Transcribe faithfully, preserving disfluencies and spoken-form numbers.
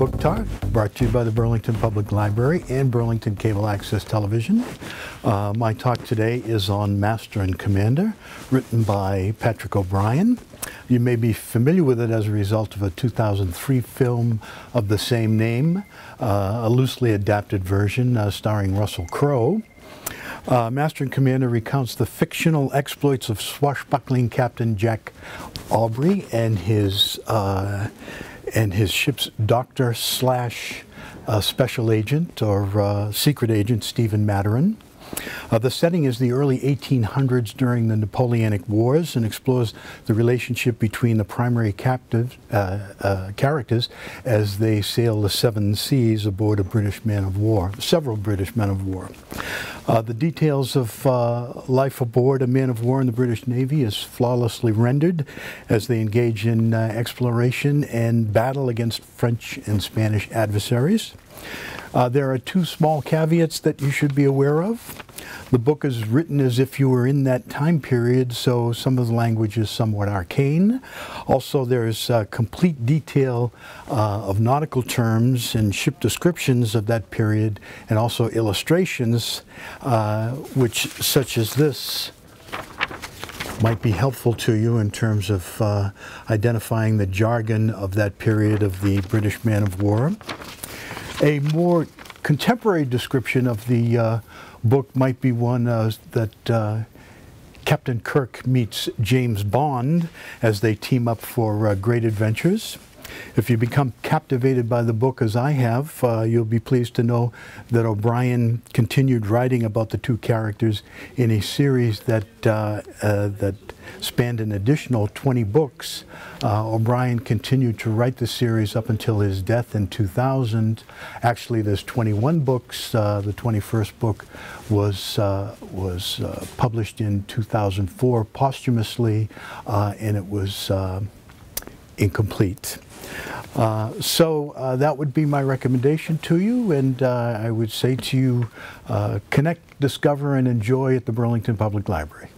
Book Talk, brought to you by the Burlington Public Library and Burlington Cable Access Television. Uh, my talk today is on Master and Commander, written by Patrick O'Brian. You may be familiar with it as a result of a two thousand three film of the same name, uh, a loosely adapted version uh, starring Russell Crowe. Uh, Master and Commander recounts the fictional exploits of swashbuckling Captain Jack Aubrey and his uh, and his ship's doctor slash uh, special agent or uh, secret agent Stephen Maturin. Uh, the setting is the early eighteen hundreds during the Napoleonic Wars and explores the relationship between the primary captive uh, uh, characters as they sail the seven seas aboard a British man of war, several British men of war. Uh, the details of uh, life aboard a man of war in the British Navy is flawlessly rendered as they engage in uh, exploration and battle against French and Spanish adversaries. Uh, there are two small caveats that you should be aware of. The book is written as if you were in that time period, so some of the language is somewhat arcane. Also, there is uh, complete detail uh, of nautical terms and ship descriptions of that period, and also illustrations, uh, which, such as this, might be helpful to you in terms of uh, identifying the jargon of that period of the British man of war. A more contemporary description of the uh, book might be one uh, that uh, Captain Kirk meets James Bond as they team up for uh, great adventures. If you become captivated by the book, as I have, uh, you'll be pleased to know that O'Brian continued writing about the two characters in a series that, uh, uh, that spanned an additional twenty books. Uh, O'Brian continued to write the series up until his death in two thousand. Actually, there's twenty-one books. Uh, the twenty-first book was, uh, was uh, published in two thousand four posthumously, uh, and it was uh, incomplete. Uh, so uh, that would be my recommendation to you, and uh, I would say to you, uh, connect, discover, and enjoy at the Burlington Public Library.